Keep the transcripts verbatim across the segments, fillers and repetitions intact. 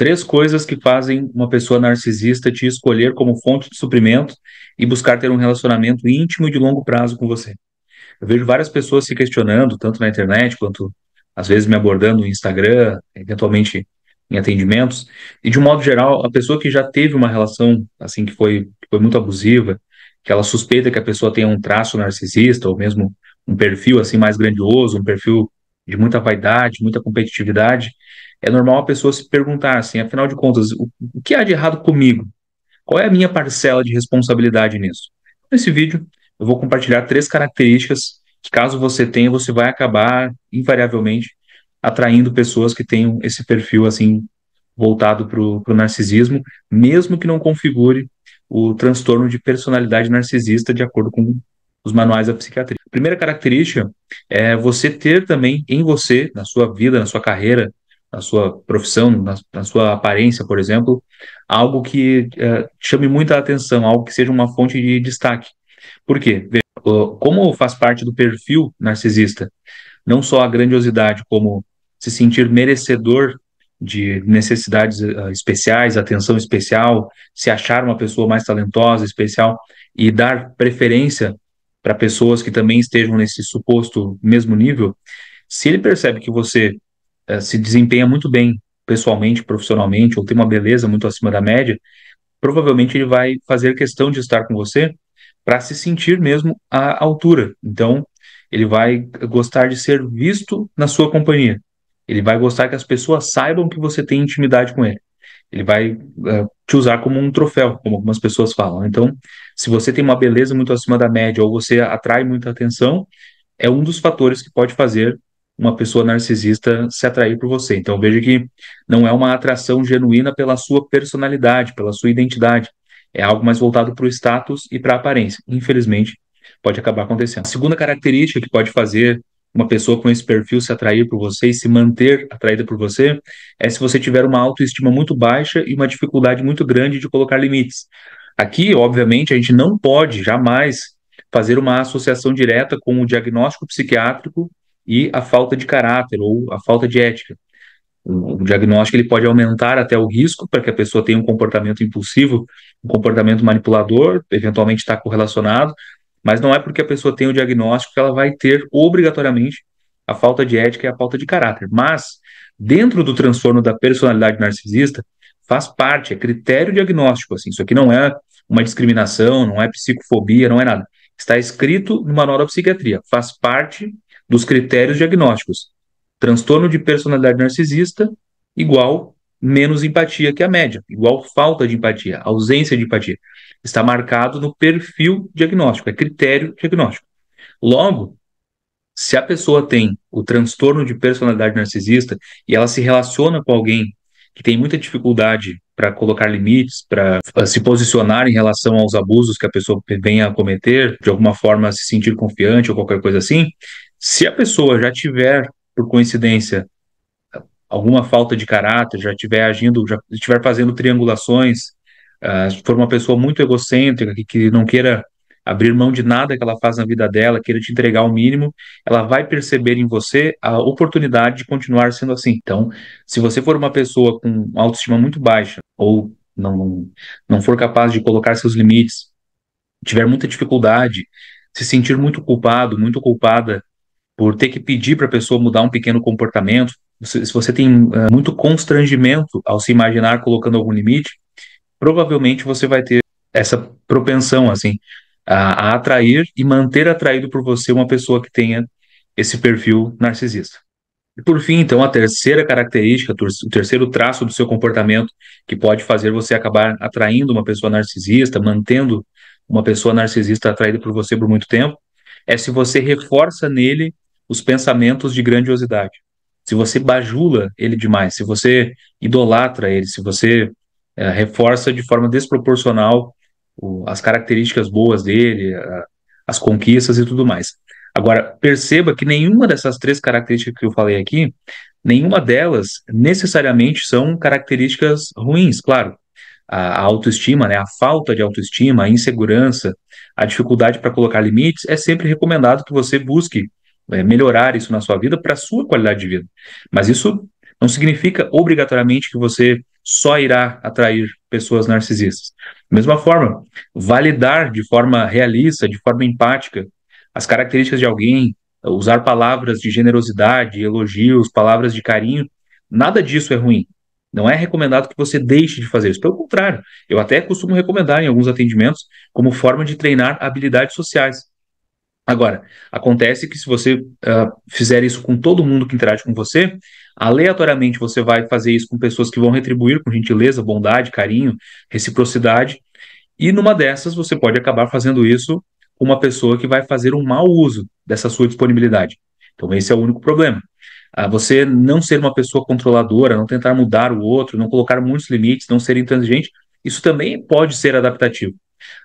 Três coisas que fazem uma pessoa narcisista te escolher como fonte de suprimento e buscar ter um relacionamento íntimo e de longo prazo com você. Eu vejo várias pessoas se questionando, tanto na internet, quanto às vezes me abordando no Instagram, eventualmente em atendimentos. E de um modo geral, a pessoa que já teve uma relação assim que foi, que foi muito abusiva, que ela suspeita que a pessoa tenha um traço narcisista, ou mesmo um perfil assim mais grandioso, um perfil de muita vaidade, muita competitividade, é normal a pessoa se perguntar assim, afinal de contas, o que há de errado comigo? Qual é a minha parcela de responsabilidade nisso? Nesse vídeo eu vou compartilhar três características que, caso você tenha, você vai acabar invariavelmente atraindo pessoas que tenham esse perfil assim voltado para o narcisismo, mesmo que não configure o transtorno de personalidade narcisista de acordo com os manuais da psiquiatria. A primeira característica é você ter também em você, na sua vida, na sua carreira, na sua profissão, na, na sua aparência, por exemplo, algo que uh, chame muita atenção, algo que seja uma fonte de destaque. Por quê? Como faz parte do perfil narcisista, não só a grandiosidade, como se sentir merecedor de necessidades uh, especiais, atenção especial, se achar uma pessoa mais talentosa, especial, e dar preferência para pessoas que também estejam nesse suposto mesmo nível. Se ele percebe que você se desempenha muito bem pessoalmente, profissionalmente, ou tem uma beleza muito acima da média, provavelmente ele vai fazer questão de estar com você para se sentir mesmo à altura. Então, ele vai gostar de ser visto na sua companhia. Ele vai gostar que as pessoas saibam que você tem intimidade com ele. Ele vai uh, te usar como um troféu, como algumas pessoas falam. Então, se você tem uma beleza muito acima da média ou você atrai muita atenção, é um dos fatores que pode fazer uma pessoa narcisista se atrair por você. Então veja que não é uma atração genuína pela sua personalidade, pela sua identidade. É algo mais voltado para o status e para a aparência. Infelizmente, pode acabar acontecendo. A segunda característica que pode fazer uma pessoa com esse perfil se atrair por você e se manter atraída por você é se você tiver uma autoestima muito baixa e uma dificuldade muito grande de colocar limites. Aqui, obviamente, a gente não pode jamais fazer uma associação direta com o diagnóstico psiquiátrico e a falta de caráter ou a falta de ética. O diagnóstico ele pode aumentar até o risco para que a pessoa tenha um comportamento impulsivo, um comportamento manipulador, eventualmente está correlacionado, mas não é porque a pessoa tem o diagnóstico que ela vai ter obrigatoriamente a falta de ética e a falta de caráter. Mas, dentro do transtorno da personalidade narcisista, faz parte, é critério diagnóstico. Assim, isso aqui não é uma discriminação, não é psicofobia, não é nada. Está escrito no Manual da Psiquiatria, faz parte dos critérios diagnósticos. Transtorno de personalidade narcisista igual menos empatia que a média, igual falta de empatia, ausência de empatia. Está marcado no perfil diagnóstico, é critério diagnóstico. Logo, se a pessoa tem o transtorno de personalidade narcisista e ela se relaciona com alguém que tem muita dificuldade para colocar limites, para se posicionar em relação aos abusos que a pessoa venha a cometer, de alguma forma se sentir confiante ou qualquer coisa assim, se a pessoa já tiver, por coincidência, alguma falta de caráter, já estiver agindo, já estiver fazendo triangulações, uh, se for uma pessoa muito egocêntrica, que, que não queira abrir mão de nada que ela faz na vida dela, queira te entregar o mínimo, ela vai perceber em você a oportunidade de continuar sendo assim. Então, se você for uma pessoa com autoestima muito baixa, ou não, não for capaz de colocar seus limites, tiver muita dificuldade, se sentir muito culpado, muito culpada, por ter que pedir para a pessoa mudar um pequeno comportamento, se, se você tem uh, muito constrangimento ao se imaginar colocando algum limite, provavelmente você vai ter essa propensão assim, a, a atrair e manter atraído por você uma pessoa que tenha esse perfil narcisista. E por fim, então, a terceira característica, o terceiro traço do seu comportamento que pode fazer você acabar atraindo uma pessoa narcisista, mantendo uma pessoa narcisista atraída por você por muito tempo, é se você reforça nele os pensamentos de grandiosidade. Se você bajula ele demais, se você idolatra ele, se você é, reforça de forma desproporcional o, as características boas dele, a, as conquistas e tudo mais. Agora, perceba que nenhuma dessas três características que eu falei aqui, nenhuma delas necessariamente são características ruins, claro. A, a autoestima, né, a falta de autoestima, a insegurança, a dificuldade para colocar limites, é sempre recomendado que você busque melhorar isso na sua vida para a sua qualidade de vida. Mas isso não significa obrigatoriamente que você só irá atrair pessoas narcisistas. Da mesma forma, validar de forma realista, de forma empática, as características de alguém, usar palavras de generosidade, elogios, palavras de carinho, nada disso é ruim. Não é recomendado que você deixe de fazer isso. Pelo contrário, eu até costumo recomendar em alguns atendimentos como forma de treinar habilidades sociais. Agora, acontece que se você uh, fizer isso com todo mundo que interage com você, aleatoriamente você vai fazer isso com pessoas que vão retribuir com gentileza, bondade, carinho, reciprocidade. E numa dessas você pode acabar fazendo isso com uma pessoa que vai fazer um mau uso dessa sua disponibilidade. Então esse é o único problema. Uh, você não ser uma pessoa controladora, não tentar mudar o outro, não colocar muitos limites, não ser intransigente, isso também pode ser adaptativo.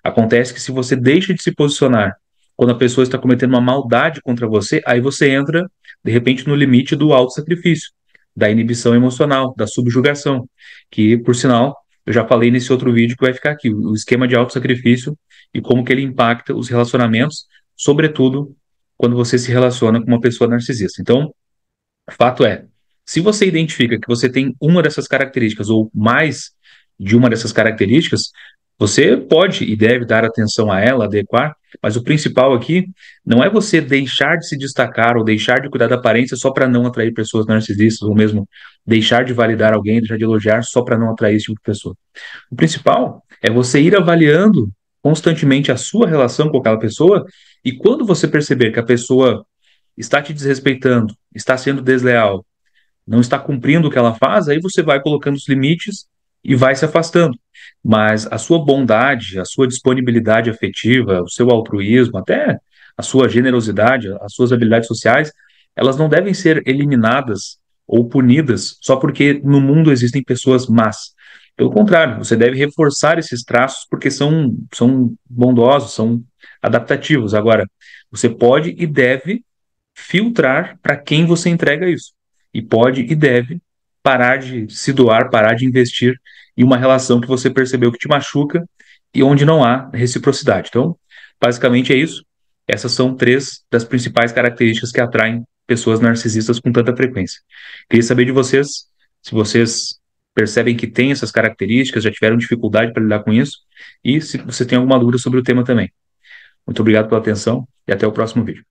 Acontece que se você deixa de se posicionar quando a pessoa está cometendo uma maldade contra você, aí você entra, de repente, no limite do autossacrifício, da inibição emocional, da subjugação, que, por sinal, eu já falei nesse outro vídeo que vai ficar aqui, o esquema de autossacrifício e como que ele impacta os relacionamentos, sobretudo quando você se relaciona com uma pessoa narcisista. Então, o fato é, se você identifica que você tem uma dessas características ou mais de uma dessas características, você pode e deve dar atenção a ela, adequar, mas o principal aqui não é você deixar de se destacar ou deixar de cuidar da aparência só para não atrair pessoas narcisistas, ou mesmo deixar de validar alguém, deixar de elogiar só para não atrair esse tipo de pessoa. O principal é você ir avaliando constantemente a sua relação com aquela pessoa, e quando você perceber que a pessoa está te desrespeitando, está sendo desleal, não está cumprindo o que ela faz, aí você vai colocando os limites e vai se afastando. Mas a sua bondade, a sua disponibilidade afetiva, o seu altruísmo, até a sua generosidade, as suas habilidades sociais, elas não devem ser eliminadas ou punidas só porque no mundo existem pessoas más. Pelo contrário, você deve reforçar esses traços porque são, são bondosos, são adaptativos. Agora, você pode e deve filtrar para quem você entrega isso. E pode e deve parar de se doar, parar de investir em uma relação que você percebeu que te machuca e onde não há reciprocidade. Então, basicamente é isso. Essas são três das principais características que atraem pessoas narcisistas com tanta frequência. Queria saber de vocês, se vocês percebem que tem essas características, já tiveram dificuldade para lidar com isso, e se você tem alguma dúvida sobre o tema também. Muito obrigado pela atenção e até o próximo vídeo.